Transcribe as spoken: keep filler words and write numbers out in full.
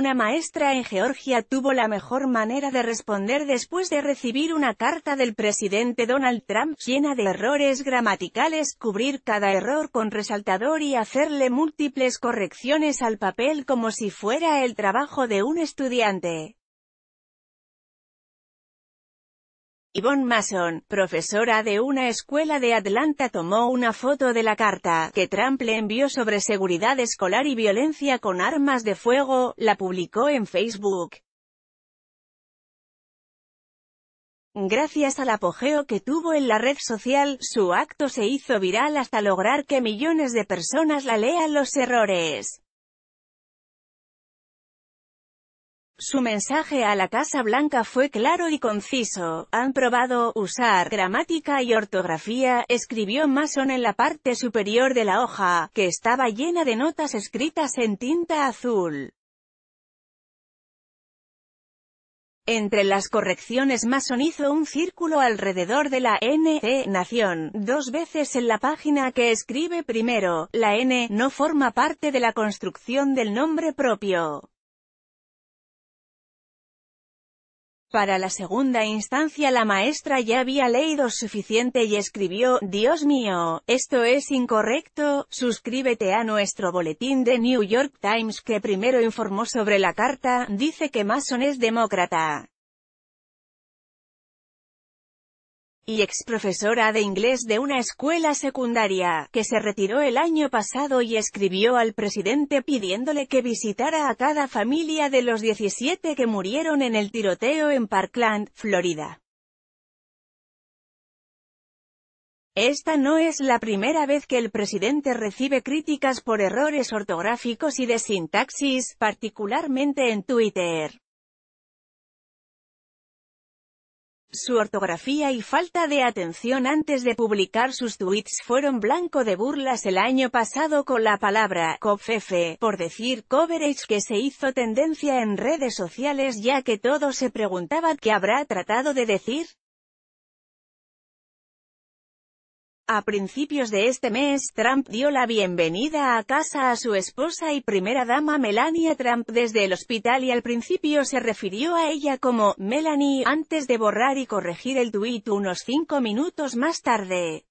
Una maestra en Georgia tuvo la mejor manera de responder después de recibir una carta del presidente Donald Trump llena de errores gramaticales: cubrir cada error con resaltador y hacerle múltiples correcciones al papel como si fuera el trabajo de un estudiante. Yvonne Mason, profesora de una escuela de Atlanta, tomó una foto de la carta que Trump le envió sobre seguridad escolar y violencia con armas de fuego, la publicó en Facebook. Gracias al apogeo que tuvo en la red social, su acto se hizo viral hasta lograr que millones de personas la lean los errores. Su mensaje a la Casa Blanca fue claro y conciso: han probado usar gramática y ortografía, escribió Mason en la parte superior de la hoja, que estaba llena de notas escritas en tinta azul. Entre las correcciones, Mason hizo un círculo alrededor de la N de nación, dos veces en la página que escribe primero. La N no forma parte de la construcción del nombre propio. Para la segunda instancia, la maestra ya había leído suficiente y escribió: Dios mío, esto es incorrecto, suscríbete a nuestro boletín de New York Times, que primero informó sobre la carta, dice que Mason es demócrata y exprofesora de inglés de una escuela secundaria, que se retiró el año pasado y escribió al presidente pidiéndole que visitara a cada familia de los diecisiete que murieron en el tiroteo en Parkland, Florida. Esta no es la primera vez que el presidente recibe críticas por errores ortográficos y de sintaxis, particularmente en Twitter. Su ortografía y falta de atención antes de publicar sus tweets fueron blanco de burlas el año pasado con la palabra Covfefe, por decir coverage, que se hizo tendencia en redes sociales ya que todos se preguntaban qué habrá tratado de decir. A principios de este mes, Trump dio la bienvenida a casa a su esposa y primera dama Melania Trump desde el hospital, y al principio se refirió a ella como Melanie, antes de borrar y corregir el tuit unos cinco minutos más tarde.